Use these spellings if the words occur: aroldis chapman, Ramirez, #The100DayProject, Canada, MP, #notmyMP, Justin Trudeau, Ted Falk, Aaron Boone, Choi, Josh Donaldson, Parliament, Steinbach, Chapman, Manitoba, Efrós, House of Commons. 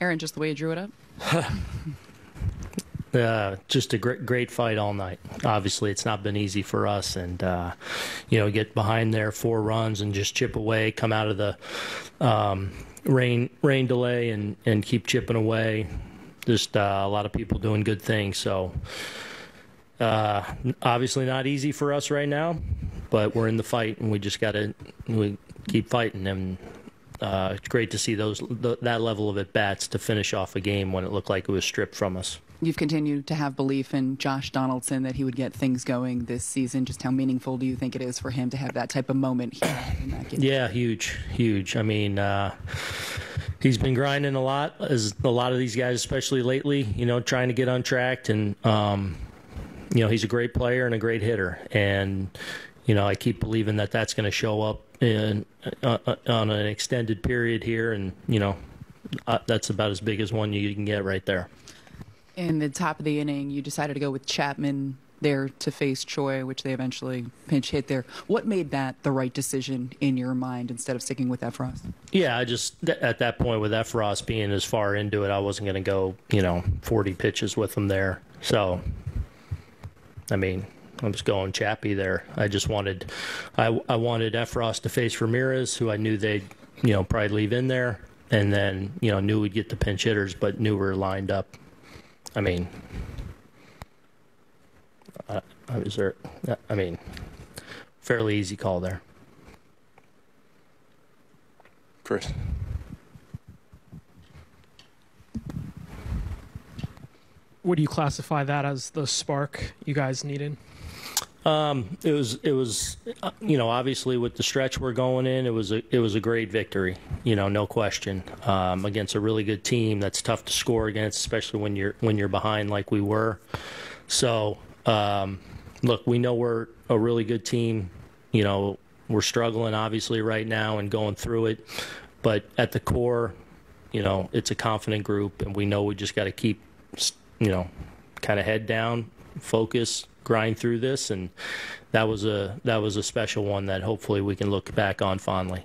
Aaron, just the way you drew it up? Just a great fight all night. Obviously, it's not been easy for us. And, you know, get behind there 4 runs and just chip away, come out of the rain delay and keep chipping away. Just a lot of people doing good things. So, obviously not easy for us right now, but we're in the fight and we just got to keep fighting. And it's great to see that level of at-bats to finish off a game when it looked like it was stripped from us. You've continued to have belief in Josh Donaldson that he would get things going this season. Just how meaningful do you think it is for him to have that type of moment here in that game? Yeah, huge. I mean, he's been grinding a lot, as a lot of these guys, especially lately, you know, trying to get untracked. And, you know, he's a great player and a great hitter. And, you know, I keep believing that that's going to show up in on an extended period here. And, you know, that's about as big as one you can get right there. In the top of the inning, you decided to go with Chapman there to face Choi, which they eventually pinch hit there. What made that the right decision in your mind instead of sticking with Efrós? Yeah, I just, at that point with Efrós being as far into it, I wasn't going to go, you know, 40 pitches with him there. So, I mean, I was going Chappy there. I just wanted, I wanted Efrós to face Ramirez, who I knew they'd, you know, probably leave in there. And then, you know, knew we'd get the pinch hitters, but knew we were lined up. I mean, fairly easy call there. Chris. Would you classify that as the spark you guys needed? It was, you know, obviously with the stretch we're going in, it was a great victory, you know, no question, against a really good team that's tough to score against, especially when you're behind like we were. So, look, we know we're a really good team, you know, we're struggling obviously right now and going through it, but at the core, you know, it's a confident group and we know we just got to keep, you know, kind of head down, focus, grind through this, and that was a special one that hopefully we can look back on fondly.